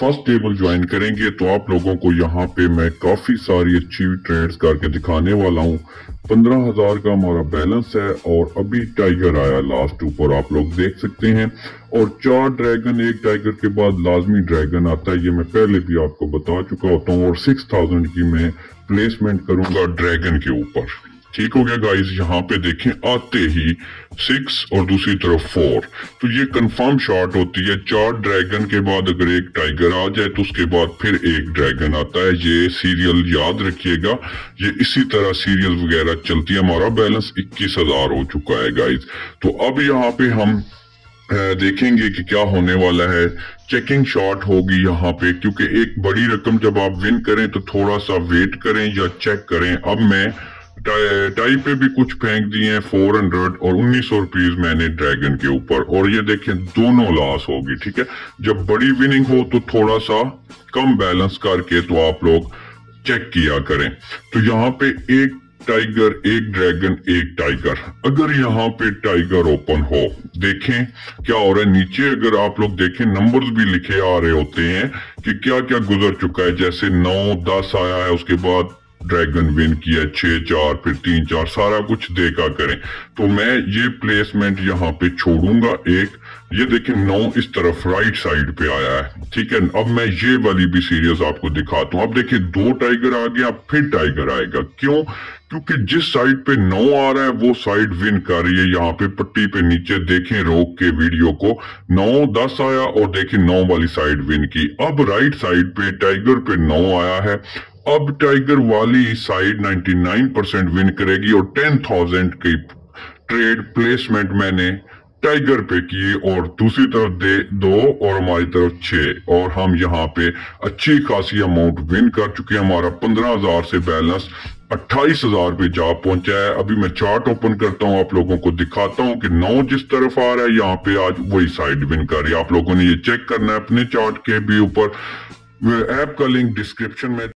First table join करेंगे तो आप लोगों को यहाँ पे मैं काफी सारी अच्छी ट्रेड्स करके दिखाने वाला हूँ। 15,000 का हमारा बैलेंस है और अभी टाइगर आया लास्ट ऊपर, आप लोग देख सकते हैं। और 4 ड्रैगन, एक टाइगर के बाद लाजमी ड्रैगन आता है, ये मैं पहले भी आपको बता चुका होता हूँ। और 6,000 की मैं प्लेसमेंट करूंगा ड्रैगन के ऊपर। ठीक हो गया गाइज, यहाँ पे देखें आते ही 6 और दूसरी तरफ 4, तो ये कंफर्म शॉट होती है। 4 ड्रैगन के बाद अगर एक टाइगर आ जाए तो उसके बाद फिर एक ड्रैगन आता है। ये सीरियल याद रखिएगा, ये इसी तरह सीरियल वगैरह चलती है। हमारा बैलेंस 21,000 हो चुका है गाइज। तो अब यहाँ पे हम देखेंगे कि क्या होने वाला है। चेकिंग शॉट होगी यहाँ पे, क्योंकि एक बड़ी रकम जब आप विन करें तो थोड़ा सा वेट करें या चेक करें। अब मैं टाई पे भी कुछ फेंक दिए हैं, 400 और 1900 रुपीज मैंने ड्रैगन के ऊपर, और ये देखें दोनों लॉस होगी। ठीक है, जब बड़ी विनिंग हो तो थोड़ा सा कम बैलेंस करके तो आप लोग चेक किया करें। तो यहाँ पे एक टाइगर, एक ड्रैगन, एक टाइगर। अगर यहाँ पे टाइगर ओपन हो, देखें क्या हो रहा है नीचे। अगर आप लोग देखें नंबर्स भी लिखे आ रहे होते हैं कि क्या क्या गुजर चुका है। जैसे 9, 10 आया है, उसके बाद ड्रैगन विन किया 6, 4, फिर 3, 4, सारा कुछ देखा करें। तो मैं ये प्लेसमेंट यहाँ पे छोड़ूंगा एक। ये देखें 9 इस तरफ राइट साइड पे आया है। ठीक है, अब मैं ये वाली भी सीरीज आपको दिखाता हूँ। अब देखिए 2 टाइगर आ गया, फिर टाइगर आएगा। क्यों? क्योंकि जिस साइड पे 9 आ रहा है वो साइड विन कर रही है। यहाँ पे पट्टी पे नीचे देखें रोक के वीडियो को, 9, 10 आया और देखें 9 वाली साइड विन की। अब राइट साइड पे टाइगर पे 9 आया है। अब टाइगर वाली साइड 99% विन करेगी और 10,000 की ट्रेड प्लेसमेंट मैंने टाइगर पे की, और दूसरी तरफ दे 2 और हमारी तरफ 6, और हम यहाँ पे अच्छी खासी अमाउंट विन कर चुके हैं। हमारा 15,000 से बैलेंस 28,000 पे जा पहुंचा है। अभी मैं चार्ट ओपन करता हूं, आप लोगों को दिखाता हूं कि 9 जिस तरफ आ रहा है यहाँ पे आज वही साइड विन कर रही है। आप लोगों ने ये चेक करना है अपने चार्ट के भी ऊपर। ऐप का लिंक डिस्क्रिप्शन में